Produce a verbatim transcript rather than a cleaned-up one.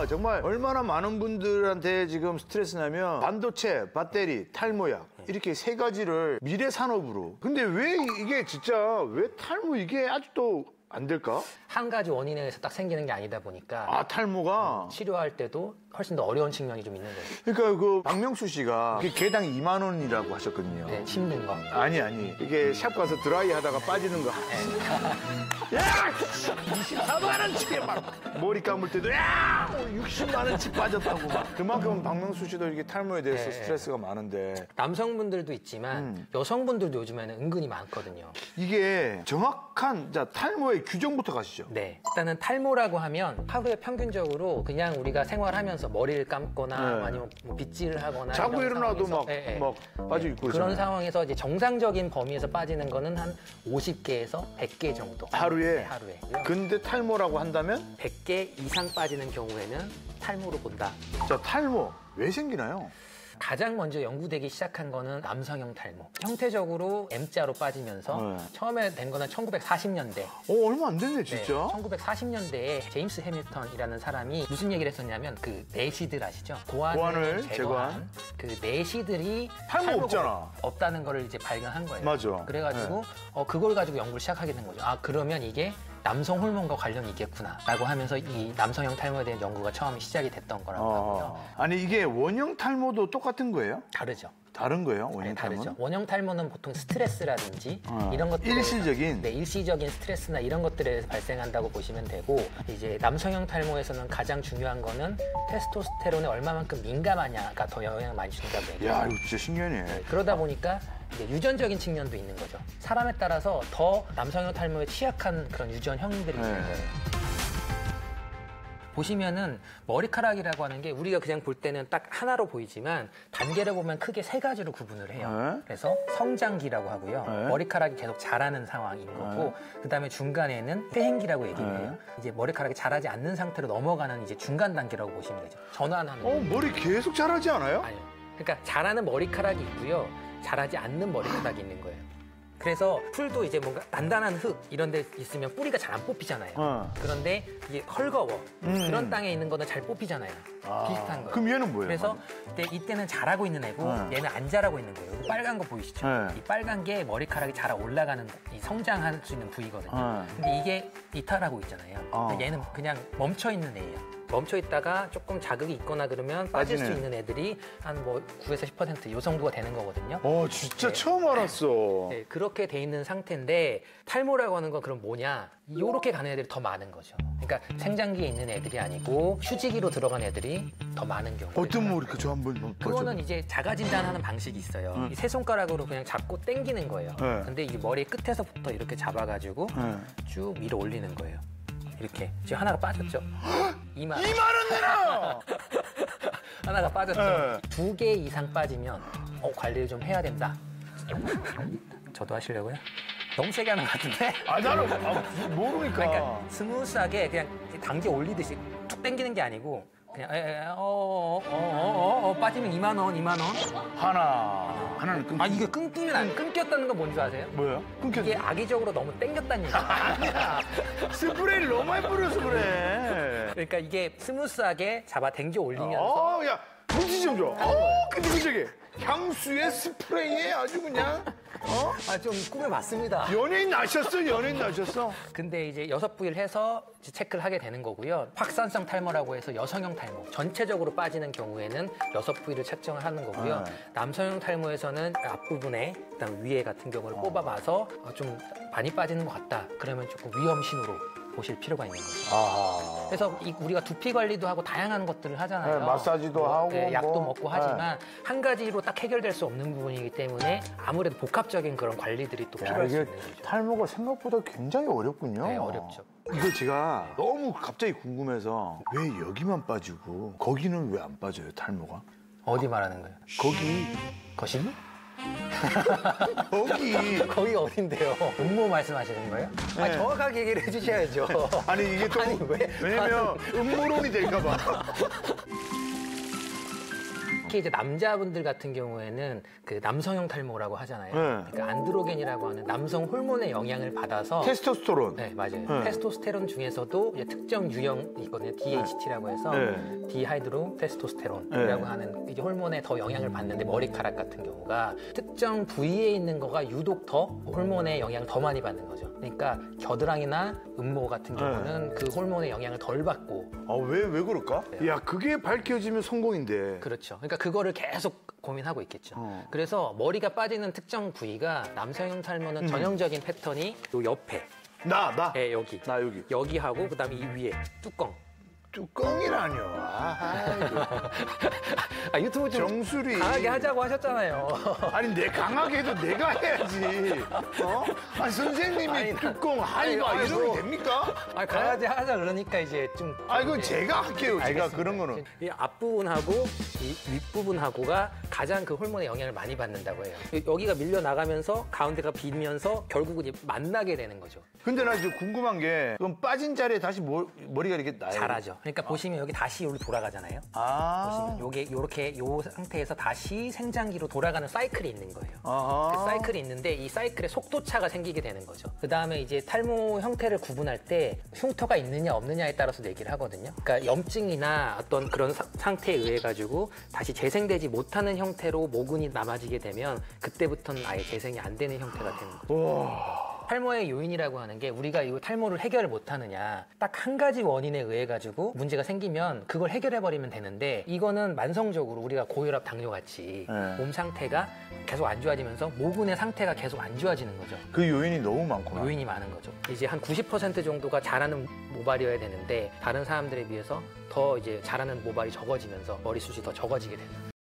제가 정말 얼마나 많은 분들한테 지금 스트레스냐면 반도체, 배터리, 탈모약 이렇게 세 가지를 미래 산업으로. 근데 왜 이게 진짜 왜 탈모 이게 아직도 안 될까? 한 가지 원인에서 딱 생기는 게 아니다 보니까 아 탈모가? 음, 치료할 때도 훨씬 더 어려운 측면이 좀 있는 거예요. 그러니까 그 박명수 씨가 개당 이만 원이라고 하셨거든요. 네, 심는 거. 아니 아니 이게 샵 가서 드라이 하다가 빠지는 거. 야! 이십사만 원치 막 머리 감을 때도 야! 육십만 원치 빠졌다고 막. 그만큼 박명수 씨도 이렇게 탈모에 대해서 네, 스트레스가 많은데 남성분들도 있지만 음. 여성분들도 요즘에는 은근히 많거든요. 이게 정확한 자 탈모의 규정부터 가시죠. 네, 일단은 탈모라고 하면 하루에 평균적으로 그냥 우리가 생활하면서 머리를 감거나 네. 아니면 뭐 빗질을 하거나 자고 일어나도 막, 네, 막 네. 빠지고 있고 그런 있잖아요. 상황에서 이제 정상적인 범위에서 빠지는 거는 한 오십 개에서 백 개 정도 하루에? 네, 하루에. 근데 탈모라고 한다면? 백 개 이상 빠지는 경우에는 탈모로 본다. 자, 탈모 왜 생기나요? 가장 먼저 연구되기 시작한 거는 남성형 탈모. 형태적으로 M자로 빠지면서 네. 처음에 된 거는 천구백사십 년대. 어, 얼마 안 됐네, 진짜. 네, 천구백사십 년대에 제임스 해밀턴이라는 사람이 무슨 얘기를 했었냐면 그 내시들 아시죠? 고환을 제거한, 제거한 그 내시들이 탈모 없잖아. 없다는 거를 이제 발견한 거예요. 맞아. 그래가지고 네. 어, 그걸 가지고 연구를 시작하게 된 거죠. 아, 그러면 이게 남성 호르몬과 관련이 있겠구나 라고 하면서 이 남성형 탈모에 대한 연구가 처음 시작이 됐던 거라고 아, 하고요. 아니 이게 원형 탈모도 똑같은 거예요? 다르죠. 다른 거예요? 원형 네, 탈모는? 다르죠. 원형 탈모는 보통 스트레스라든지 어, 이런 것들 일시적인? 네, 일시적인 스트레스나 이런 것들에서 발생한다고 보시면 되고 이제 남성형 탈모에서는 가장 중요한 거는 테스토스테론에 얼마만큼 민감하냐가 더 영향을 많이 준다고 얘기해요. 야, 이거 진짜 신기하네. 네, 그러다 보니까 이제 유전적인 측면도 있는 거죠. 사람에 따라서 더 남성형 탈모에 취약한 그런 유전형들이 있는 거예요. 네. 보시면은 머리카락이라고 하는 게 우리가 그냥 볼 때는 딱 하나로 보이지만 단계를 보면 크게 세 가지로 구분을 해요. 에? 그래서 성장기라고 하고요. 에? 머리카락이 계속 자라는 상황인 거고 에? 그다음에 중간에는 퇴행기라고 얘기를 해요. 이제 머리카락이 자라지 않는 상태로 넘어가는 이제 중간 단계라고 보시면 되죠. 전환하는. 어, 머리 계속 자라지 않아요? 아니요. 그러니까 자라는 머리카락이 있고요. 자라지 않는 머리카락이 있는 거예요. 그래서 풀도 이제 뭔가 단단한 흙 이런 데 있으면 뿌리가 잘 안 뽑히잖아요. 어. 그런데 이게 헐거워. 음. 그런 땅에 있는 거는 잘 뽑히잖아요. 아. 비슷한 거예요. 그럼 얘는 뭐예요? 그래서 이때는 자라고 있는 애고 어. 얘는 안 자라고 있는 거예요. 빨간 거 보이시죠? 네. 이 빨간 게 머리카락이 자라 올라가는 이 성장할 수 있는 부위거든요. 어. 근데 이게 이탈하고 있잖아요. 어. 근데 얘는 그냥 멈춰있는 애예요. 멈춰있다가 조금 자극이 있거나 그러면 빠질 빠지네. 수 있는 애들이 한 뭐 구에서 십 퍼센트 요성부가 되는 거거든요. 어, 진짜 네. 처음 알았어. 네, 그렇게 돼 있는 상태인데 탈모라고 하는 건 그럼 뭐냐? 이렇게 가는 애들이 더 많은 거죠. 그러니까 생장기에 있는 애들이 아니고 휴지기로 들어간 애들이 더 많은 경우. 어떤 뭐 이렇게 저 한 번. 그거는 이제 자가진단하는 방식이 있어요. 응. 이 세 손가락으로 그냥 잡고 당기는 거예요. 네. 근데 이 머리 끝에서부터 이렇게 잡아가지고 네. 쭉 위로 올리는 거예요. 이렇게 지금 하나가 빠졌죠. 이만. 이만 원 내놔! 하나가 빠졌죠. 네. 두 개 이상 빠지면 어, 관리를 좀 해야 된다. 저도 하시려고요? 너무 세게 하는 것 같은데? 아, 나는 아, 모르니까. 그러니까 스무스하게 그냥 당겨 올리듯이 툭 당기는 게 아니고 그냥 에, 어, 어, 어, 어, 어, 어, 빠지면 이만 원, 이만 원. 하나. 하나는 끊. 아, 이게 끊기면 안 끊겼다는 건 뭔지 아세요? 뭐예요? 끊겼. 이게 악의적으로 너무 당겼다는 얘기야. 아니야. 스프레이를 너무 많이 뿌려서 그래. 그러니까 이게 스무스하게 잡아 당겨 올리면서. 어, 야, 물질 좀 줘. 어, 근데 갑자기 향수에 스프레이에 아주 그냥. 어? 아, 좀 꿈에 맞습니다. 연예인 나셨어, 연예인 나셨어. 근데 이제 여섯 부위를 해서 이제 체크를 하게 되는 거고요. 확산성 탈모라고 해서 여성형 탈모. 전체적으로 빠지는 경우에는 여섯 부위를 측정을 하는 거고요. 네. 남성형 탈모에서는 앞부분에, 그다음 위에 같은 경우를 어. 뽑아봐서 좀 많이 빠지는 것 같다. 그러면 조금 위험 신호로. 보실 필요가 있는 거죠. 아... 그래서 이, 우리가 두피 관리도 하고 다양한 것들을 하잖아요. 네, 마사지도 뭐, 하고 네, 약도 뭐... 먹고 하지만 네. 한 가지로 딱 해결될 수 없는 부분이기 때문에 아무래도 복합적인 그런 관리들이 또 야, 필요할 수 있는 거죠. 탈모가 생각보다 굉장히 어렵군요. 네, 어렵죠. 이거 제가 너무 갑자기 궁금해서 왜 여기만 빠지고 거기는 왜 안 빠져요, 탈모가? 어디 말하는 거예요? 거기. 거실? 거기 거기가 어딘데요? 음모 말씀하시는 거예요? 네. 아니, 정확하게 얘기를 해주셔야죠. 아니 이게 또 아니, 왜? 왜냐면 음모론이 될까 봐. 특히 이제 남자분들 같은 경우에는 그 남성형 탈모라고 하잖아요. 네. 그러니까 안드로겐이라고 하는 남성 호르몬의 영향을 받아서 테스토스테론. 네, 맞아요. 네. 테스토스테론 중에서도 이제 특정 유형이 있거든요. 디 에이치 티라고 해서 네. 디하이드로 테스토스테론이라고 네. 하는 이제 호르몬에 더 영향을 받는데 머리카락 같은 경우가 특정 부위에 있는 거가 유독 더 호르몬의 영향을 더 많이 받는 거죠. 그러니까 겨드랑이나 음모 같은 경우는 네. 그 호르몬의 영향을 덜 받고. 아, 왜, 왜 그럴까? 네. 야, 그게 밝혀지면 성공인데. 그렇죠. 그러니까 그거를 계속 고민하고 있겠죠. 어. 그래서 머리가 빠지는 특정 부위가 남성형 탈모는 음. 전형적인 패턴이 요 옆에. 나, 나? 네, 여기. 나, 여기. 여기하고 그다음에 이 위에 뚜껑. 뚜껑이라뇨. 아, 아, 유튜브 좀 정수리. 강하게 하자고 하셨잖아요. 아니, 내 강하게 해도 내가 해야지. 어? 아니, 선생님이 아니, 뚜껑, 하이바 아니, 이러면 됩니까? 아, 강하게 하자 그러니까 이제 좀. 아, 이건 제가 할게요. 알겠습니다. 제가 그런 거는. 이 앞부분하고 이 윗부분하고가 가장 그 호르몬의 영향을 많이 받는다고 해요. 여기가 밀려나가면서 가운데가 비면서 결국은 만나게 되는 거죠. 근데 나 지금 궁금한 게 그럼 빠진 자리에 다시 머, 머리가 이렇게 나요? 잘하죠. 그러니까 아. 보시면 여기 다시 여기 돌아가잖아요. 아. 보시면 요게 요렇게 요 상태에서 다시 생장기로 돌아가는 사이클이 있는 거예요. 아. 그 사이클이 있는데 이 사이클의 속도차가 생기게 되는 거죠. 그 다음에 이제 탈모 형태를 구분할 때 흉터가 있느냐 없느냐에 따라서 얘기를 하거든요. 그러니까 염증이나 어떤 그런 사, 상태에 의해 가지고 다시 재생되지 못하는 형태로 모근이 남아지게 되면 그때부터는 아예 재생이 안 되는 형태가 되는 거죠. 오. 탈모의 요인이라고 하는 게 우리가 이 탈모를 해결을 못하느냐 딱 한 가지 원인에 의해 가지고 문제가 생기면 그걸 해결해버리면 되는데 이거는 만성적으로 우리가 고혈압, 당뇨같이 네. 몸 상태가 계속 안 좋아지면서 모근의 상태가 계속 안 좋아지는 거죠. 그 요인이 너무 많구나. 요인이 많은 거죠. 이제 한 구십 퍼센트 정도가 자라는 모발이어야 되는데 다른 사람들에 비해서 더 이제 자라는 모발이 적어지면서 머리숱이 더 적어지게 되는